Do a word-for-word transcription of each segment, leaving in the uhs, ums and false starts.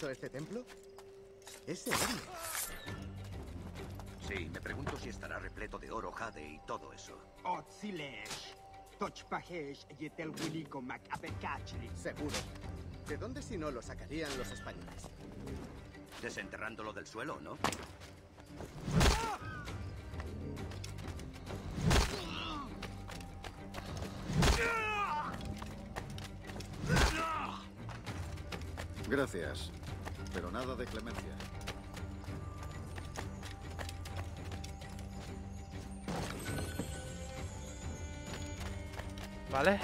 visto este templo? Es de oro. Sí, me pregunto si estará repleto de oro, jade y todo eso. Seguro. ¿De dónde si no lo sacarían los españoles? Desenterrándolo del suelo, ¿no? Gracias, pero nada de clemencia. Vale.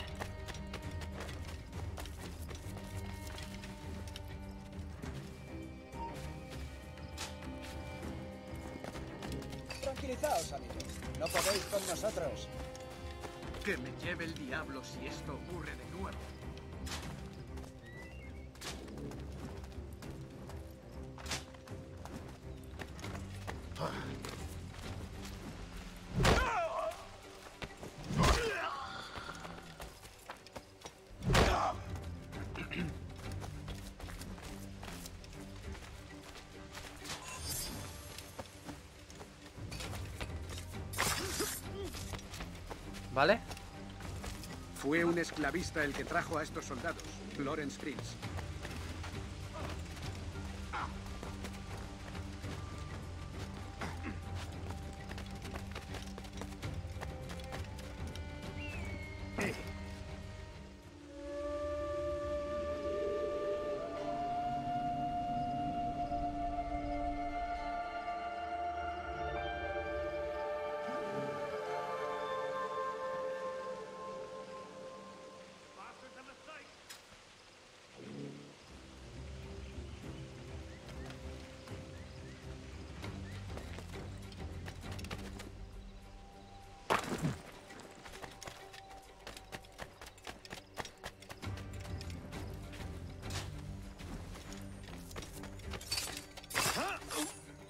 Tranquilizaos, amigos. No podéis con nosotros. Que me lleve el diablo si esto ocurre de nuevo. ¿Vale? Fue un esclavista el que trajo a estos soldados, Lawrence Prince.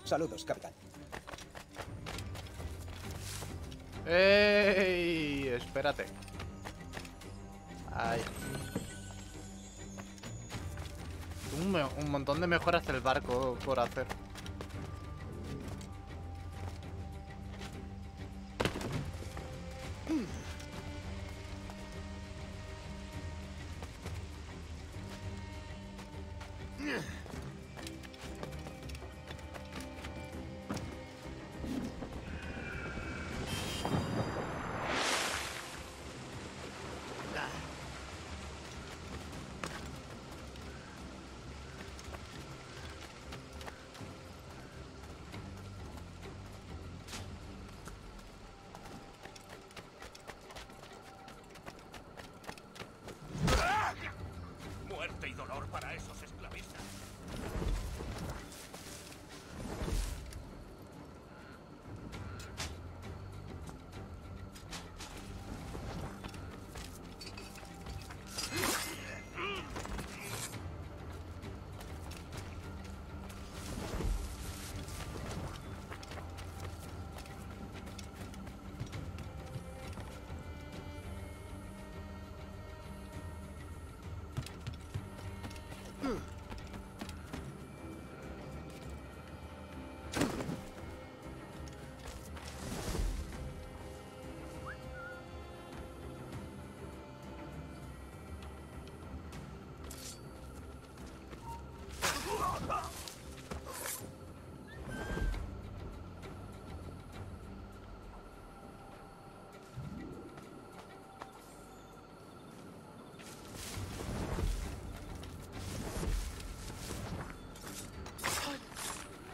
Saludos, capitán. ¡Ey! Espérate. Ay. Un, un montón de mejoras del barco por hacer.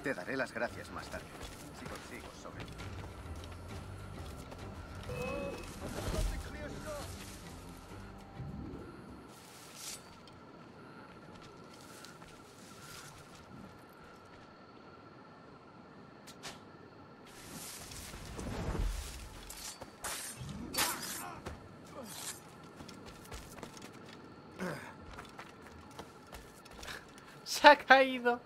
Te daré las gracias más tarde, si consigo sobre ti. Se ha caído.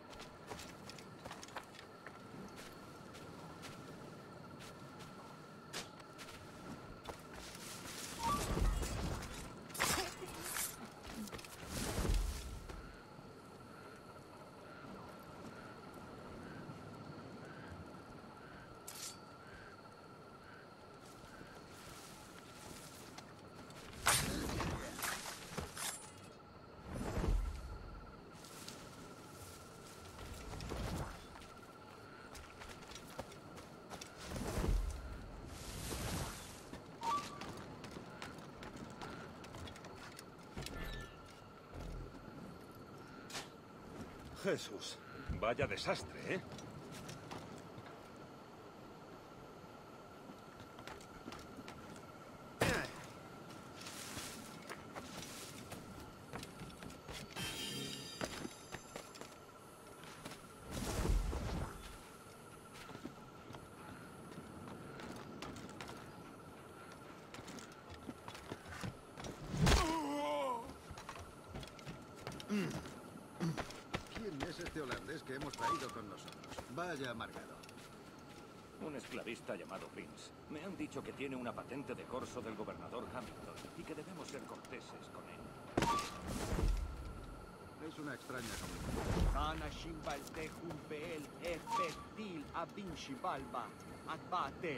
Jesús, vaya desastre, ¿eh? Que hemos traído con nosotros. Vaya amargado. Un esclavista llamado Prince. Me han dicho que tiene una patente de corso del gobernador Hamilton y que debemos ser corteses con él. Es una extraña comunidad.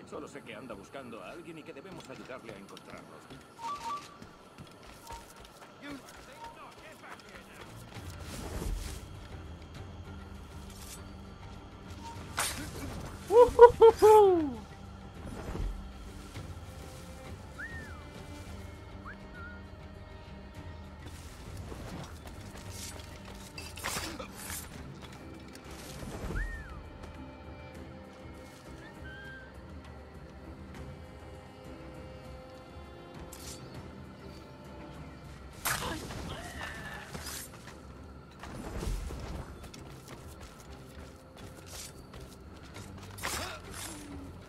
Solo sé que anda buscando a alguien y que debemos ayudarle a encontrarlos.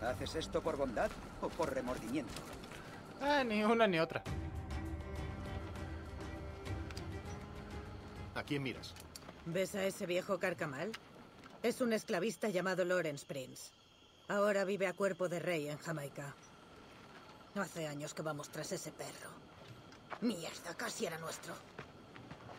¿Haces esto por bondad o por remordimiento? Ah, ni una ni otra. ¿A quién miras? ¿Ves a ese viejo carcamal? Es un esclavista llamado Lawrence Prince. Ahora vive a cuerpo de rey en Jamaica. Hace años que vamos tras ese perro. Mierda, casi era nuestro.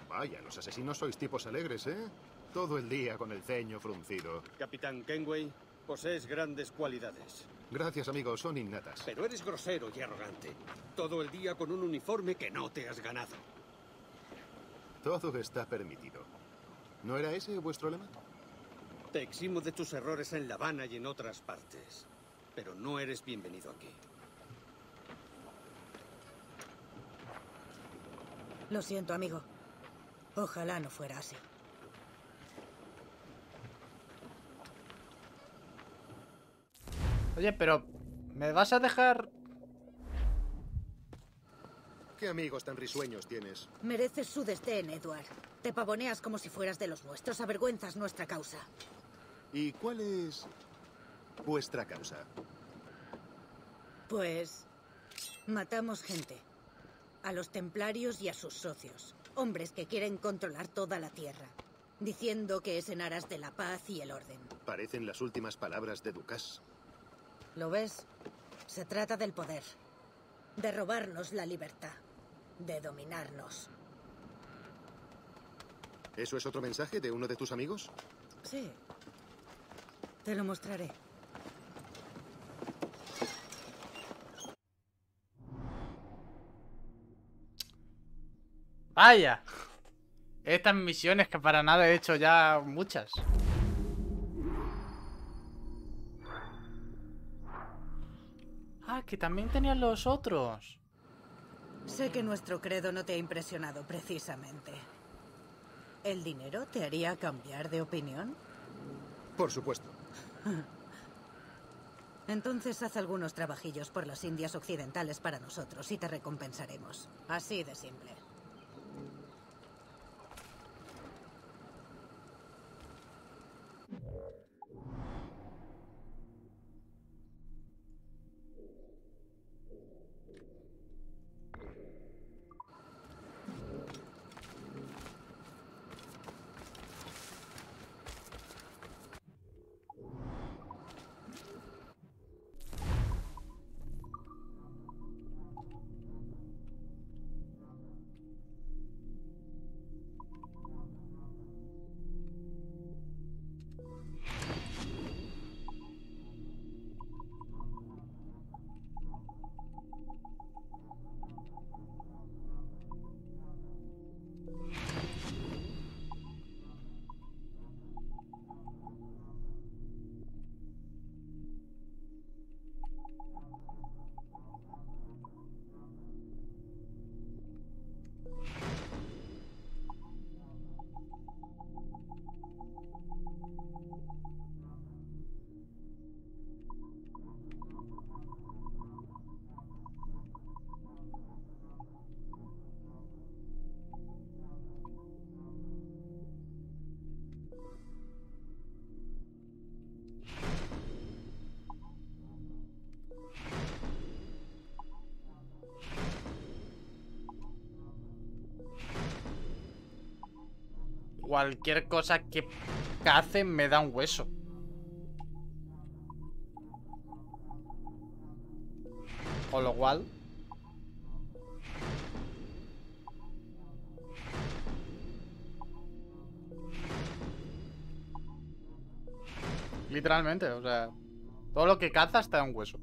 Vaya, los asesinos sois tipos alegres, ¿eh? Todo el día con el ceño fruncido. Capitán Kenway... posees grandes cualidades. Gracias, amigo. Son innatas. Pero eres grosero y arrogante. Todo el día con un uniforme que no te has ganado. Todo está permitido. ¿No era ese vuestro lema? Te eximo de tus errores en La Habana y en otras partes. Pero no eres bienvenido aquí. Lo siento, amigo. Ojalá no fuera así. Oye, pero... ¿me vas a dejar...? ¿Qué amigos tan risueños tienes? Mereces su desdén, Edward. Te pavoneas como si fueras de los nuestros. Avergüenzas nuestra causa. ¿Y cuál es... vuestra causa? Pues... matamos gente. A los templarios y a sus socios. Hombres que quieren controlar toda la tierra. Diciendo que es en aras de la paz y el orden. Parecen las últimas palabras de Dukas. ¿Lo ves? Se trata del poder. De robarnos la libertad. De dominarnos. ¿Eso es otro mensaje de uno de tus amigos? Sí. Te lo mostraré. ¡Vaya! Estas misiones que para nada he hecho ya muchas. Ah, que también tenían los otros. Sé que nuestro credo no te ha impresionado precisamente. ¿El dinero te haría cambiar de opinión? Por supuesto. Entonces haz algunos trabajillos por las Indias Occidentales para nosotros y te recompensaremos. Así de simple. cualquier cosa que cace me da un hueso. Con lo cual... literalmente, o sea... todo lo que cazas te da un hueso.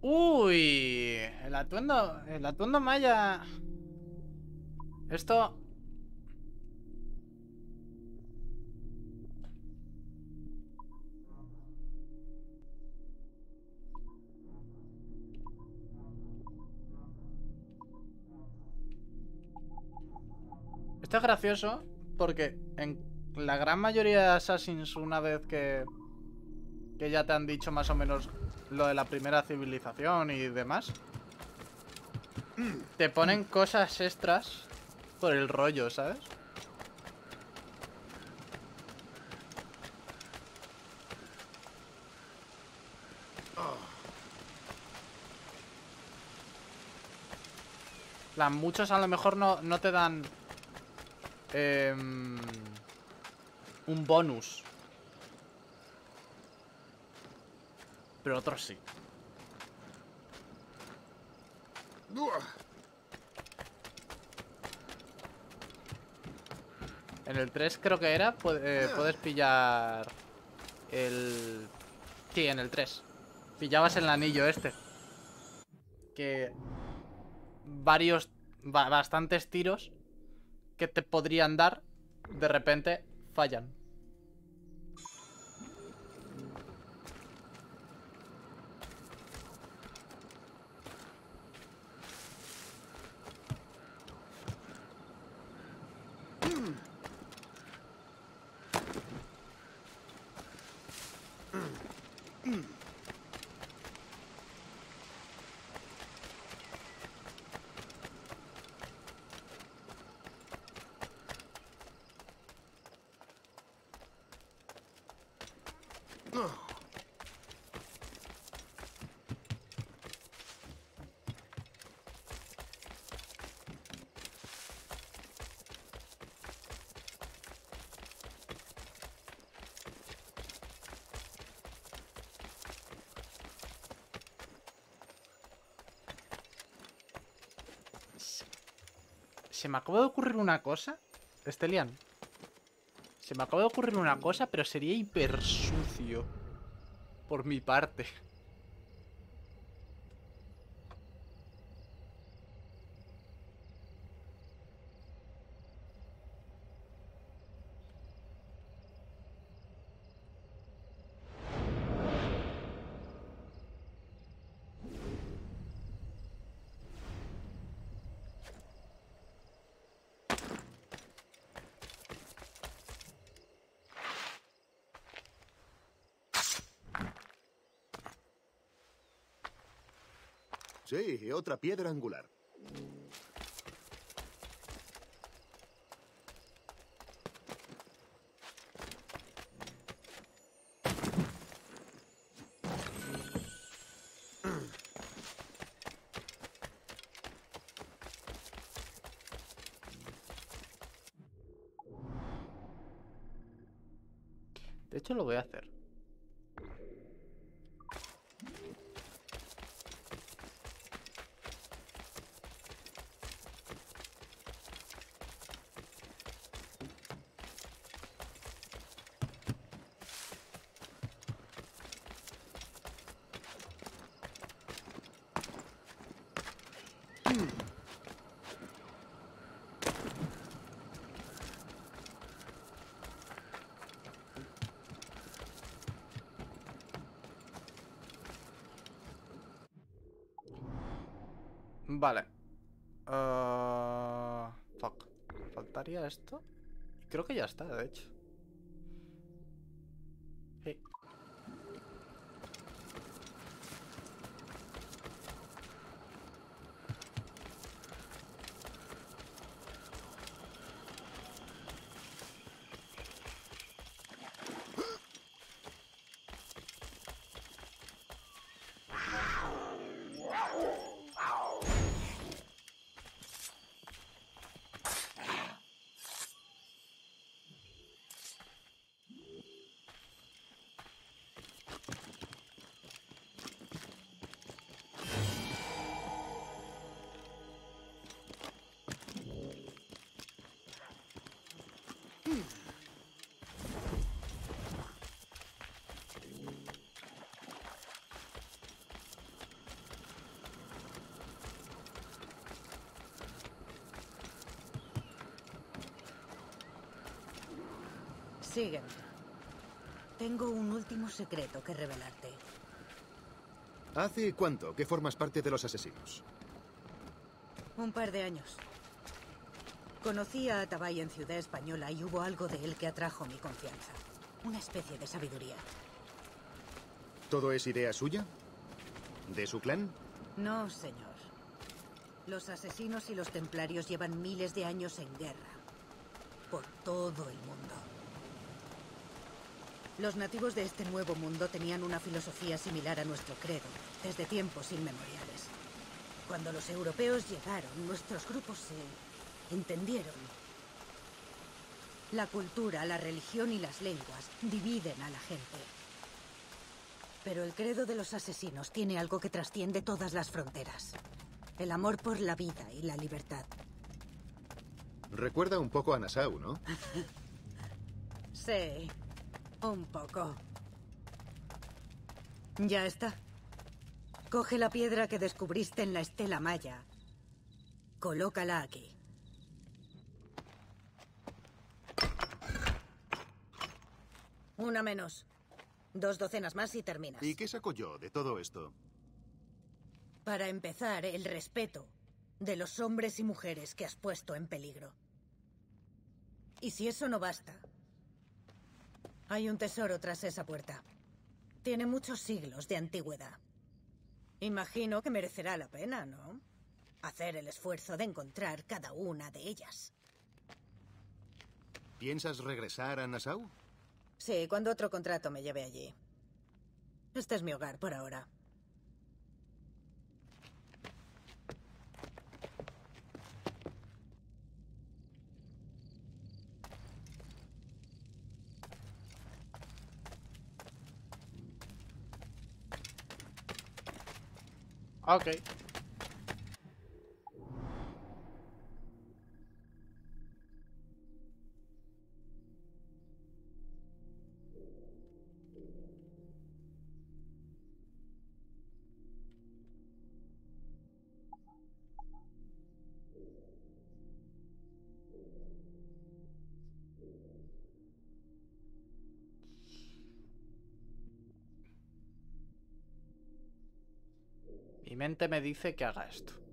Uy, el atuendo, el atuendo maya. Esto... esto es gracioso porque en la gran mayoría de Assassins, una vez que... que ya te han dicho más o menos lo de la primera civilización y demás, te ponen cosas extras por el rollo, ¿sabes? Las muchos a lo mejor no, no te dan eh, un bonus, pero otros sí. En el tres creo que era, eh, puedes pillar el... sí, en el tres. Pillabas el anillo este. Que varios, bastantes tiros que te podrían dar, de repente fallan. Se me acaba de ocurrir una cosa, Estelian. Se me acaba de ocurrir una cosa, pero sería hiper sucio por mi parte. Sí, y otra piedra angular. De hecho, lo voy a hacer. Vale. Uh, fuck. ¿Faltaría esto? Creo que ya está, de hecho. Sí. Sígueme. Tengo un último secreto que revelarte. ¿Hace cuánto que formas parte de los asesinos? Un par de años. Conocí a Atabay en Ciudad Española y hubo algo de él que atrajo mi confianza. Una especie de sabiduría. ¿Todo es idea suya? ¿De su clan? No, señor. Los asesinos y los templarios llevan miles de años en guerra. Por todo el mundo. Los nativos de este nuevo mundo tenían una filosofía similar a nuestro credo, desde tiempos inmemoriales. Cuando los europeos llegaron, nuestros grupos se entendieron. La cultura, la religión y las lenguas dividen a la gente. Pero el credo de los asesinos tiene algo que trasciende todas las fronteras. El amor por la vida y la libertad. Recuerda un poco a Nassau, ¿no? Sí. Un poco. Ya está. Coge la piedra que descubriste en la estela maya. Colócala aquí. Una menos. Dos docenas más y terminas. ¿Y qué saco yo de todo esto? Para empezar, el respeto de los hombres y mujeres que has puesto en peligro. Y si eso no basta... Hay un tesoro tras esa puerta. Tiene muchos siglos de antigüedad. Imagino que merecerá la pena, ¿no? Hacer el esfuerzo de encontrar cada una de ellas. ¿Piensas regresar a Nassau? Sí, cuando otro contrato me lleve allí. Este es mi hogar por ahora. Ok. Mi mente me dice que haga esto.